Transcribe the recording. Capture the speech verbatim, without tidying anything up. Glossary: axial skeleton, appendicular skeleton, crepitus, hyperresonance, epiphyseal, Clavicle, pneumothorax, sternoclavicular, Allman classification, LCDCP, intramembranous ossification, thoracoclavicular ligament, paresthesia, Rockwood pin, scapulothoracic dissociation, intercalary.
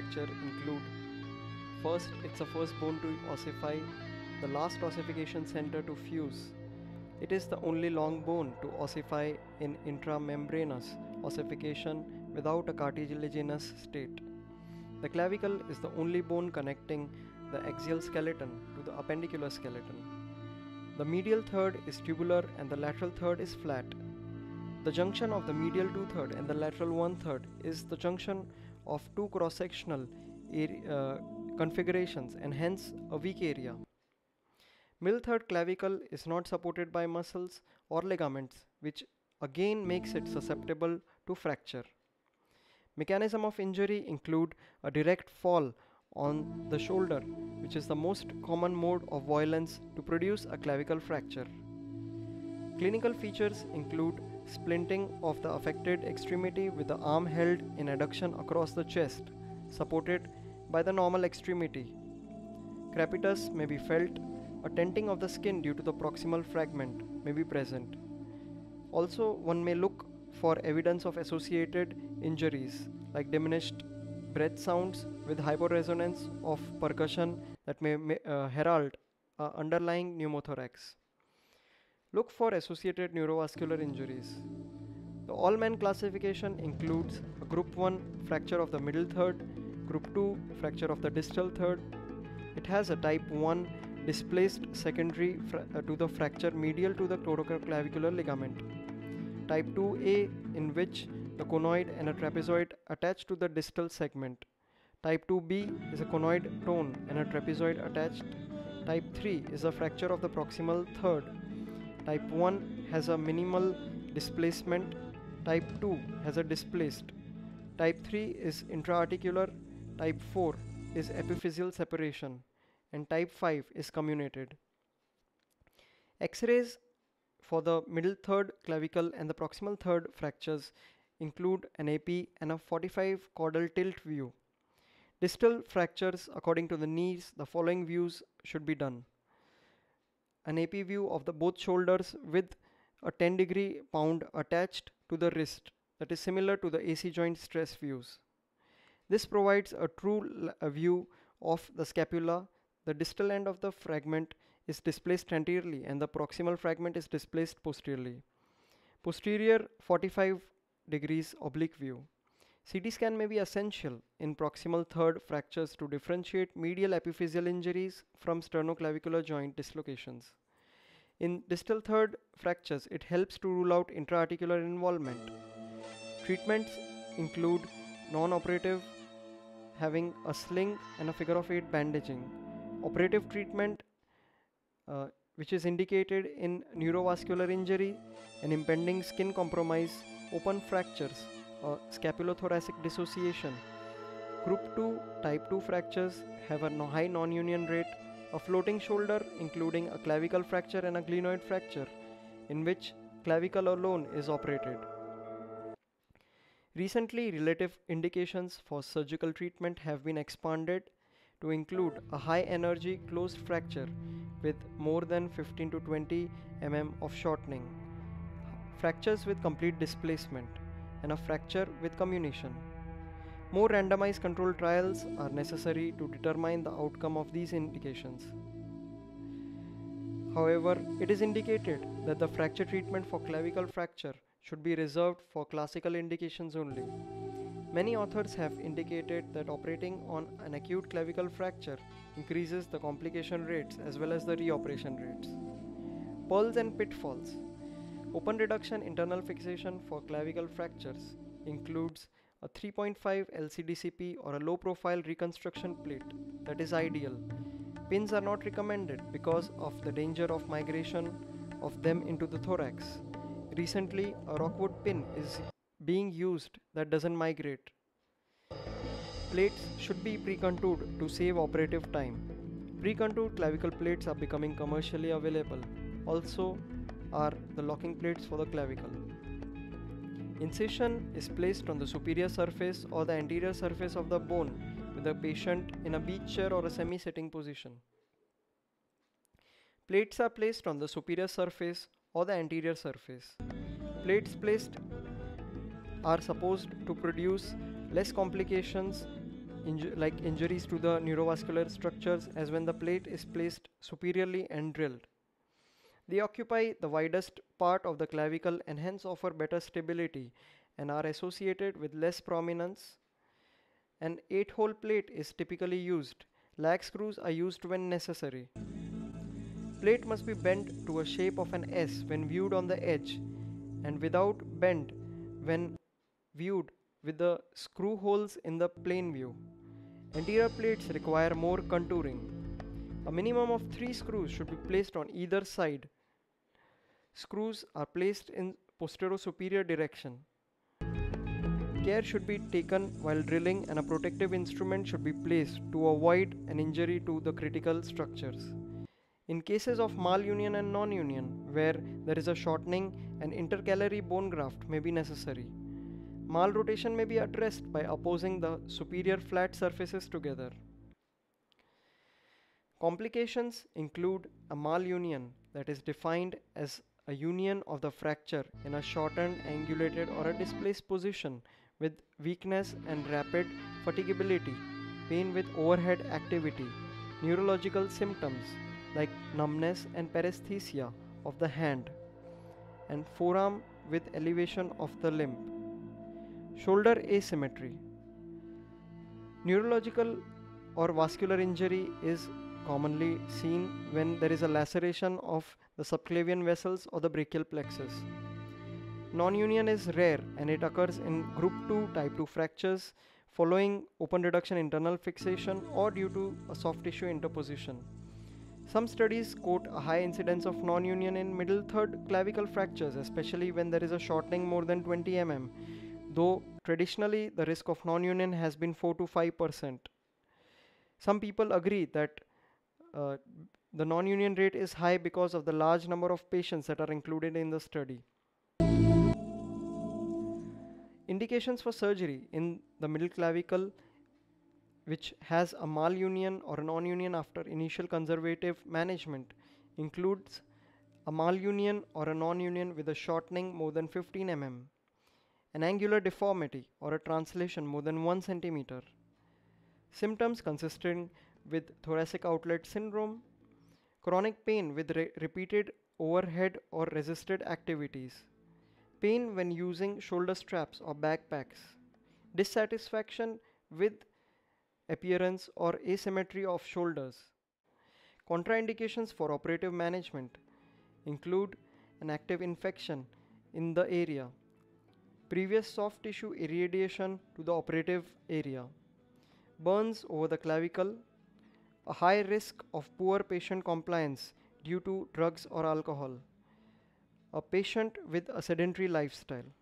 manufacture include: first, it's a firstborn to ossify, the last ossification center to fuse. It is the only long bone to ossify in intramembranous ossification without a cartilaginous state. The clavicle is the only bone connecting the axial skeleton to the appendicular skeleton. The medial third is tubular and the lateral third is flat. The junction of the medial two-third and the lateral one-third is the junction of two cross-sectional uh, configurations and hence a weak area. Middle third clavicle is not supported by muscles or ligaments, which again makes it susceptible to fracture. Mechanism of injury include a direct fall on the shoulder, which is the most common mode of violence to produce a clavicle fracture. Clinical features include splinting of the affected extremity with the arm held in adduction across the chest, supported by the normal extremity. Crepitus may be felt. A tenting of the skin due to the proximal fragment may be present. Also, one may look for evidence of associated injuries like diminished breath sounds with hyperresonance of percussion that may uh, herald uh, underlying pneumothorax. Look for associated neurovascular injuries. The Allman classification includes a group one fracture of the middle third, group two fracture of the distal third. It has a type one displaced secondary to the fracture medial to the thoraco-clavicular ligament. Type two A, in which the conoid and a trapezoid attach to the distal segment. Type two B is a conoid tone and a trapezoid attached. Type three is a fracture of the proximal third. Type one has a minimal displacement. Type two has a displaced. Type three is intraarticular. Type four is epiphyseal separation. And type five is comminuted. X-rays for the middle third clavicle and the proximal third fractures include an A P and a forty-five caudal tilt view. Distal fractures according to the needs, the following views should be done. An A P view of the both shoulders with a ten degree pound attached to the wrist that is similar to the A C joint stress views. This provides a true view of the scapula. The distal end of the fragment is displaced anteriorly and the proximal fragment is displaced posteriorly. Posterior forty-five degrees oblique view. C T scan may be essential in proximal third fractures to differentiate medial epiphyseal injuries from sternoclavicular joint dislocations. In distal third fractures, it helps to rule out intraarticular involvement. Treatments include non-operative, having a sling and a figure of eight bandaging. Operative treatment uh, which is indicated in neurovascular injury, an impending skin compromise, open fractures, uh, scapulothoracic dissociation. Group two type two fractures have a high non-union rate, a floating shoulder including a clavicle fracture and a glenoid fracture in which clavicle alone is operated. Recently, relative indications for surgical treatment have been expanded to include a high-energy closed fracture with more than fifteen to twenty millimeters of shortening, fractures with complete displacement, and a fracture with comminution. More randomized controlled trials are necessary to determine the outcome of these indications. However, it is indicated that the fracture treatment for clavicle fracture should be reserved for classical indications only. Many authors have indicated that operating on an acute clavicle fracture increases the complication rates as well as the reoperation rates. Pearls and pitfalls. Open reduction internal fixation for clavicle fractures includes a three point five L C D C P or a low profile reconstruction plate that is ideal. Pins are not recommended because of the danger of migration of them into the thorax. Recently, a Rockwood pin is being used that doesn't migrate. Plates should be pre-contoured to save operative time. Pre-contoured clavicle plates are becoming commercially available. Also are the locking plates for the clavicle. Incision is placed on the superior surface or the anterior surface of the bone with the patient in a beach chair or a semi-sitting position. Plates are placed on the superior surface or the anterior surface. Plates placed are supposed to produce less complications inju like injuries to the neurovascular structures as when the plate is placed superiorly and drilled. They occupy the widest part of the clavicle and hence offer better stability and are associated with less prominence. An eight-hole plate is typically used. Lag screws are used when necessary. Plate must be bent to a shape of an S when viewed on the edge and without bend when viewed with the screw holes in the plane view. Anterior plates require more contouring. A minimum of three screws should be placed on either side. Screws are placed in posterior superior direction. Care should be taken while drilling and a protective instrument should be placed to avoid an injury to the critical structures. In cases of malunion and non-union, where there is a shortening, an intercalary bone graft may be necessary. Malrotation may be addressed by opposing the superior flat surfaces together. Complications include a malunion that is defined as a union of the fracture in a shortened, angulated or a displaced position with weakness and rapid fatigability, pain with overhead activity, neurological symptoms like numbness and paresthesia of the hand, and forearm with elevation of the limb. Shoulder asymmetry. Neurological or vascular injury is commonly seen when there is a laceration of the subclavian vessels or the brachial plexus. Non-union is rare and it occurs in group two type two fractures following open reduction internal fixation or due to a soft tissue interposition. Some studies quote a high incidence of non-union in middle third clavicle fractures, especially when there is a shortening more than twenty millimeters, though traditionally the risk of non-union has been four to five percent. Some people agree that Uh, the non-union rate is high because of the large number of patients that are included in the study. Indications for surgery in the middle clavicle which has a malunion or a non-union after initial conservative management includes a malunion or a non-union with a shortening more than fifteen millimeters, an angular deformity or a translation more than one centimeter. Symptoms consisting with thoracic outlet syndrome, chronic pain with re repeated overhead or resisted activities, pain when using shoulder straps or backpacks, dissatisfaction with appearance or asymmetry of shoulders. Contraindications for operative management include an active infection in the area, previous soft tissue irradiation to the operative area, burns over the clavicle, a high risk of poor patient compliance due to drugs or alcohol, a patient with a sedentary lifestyle.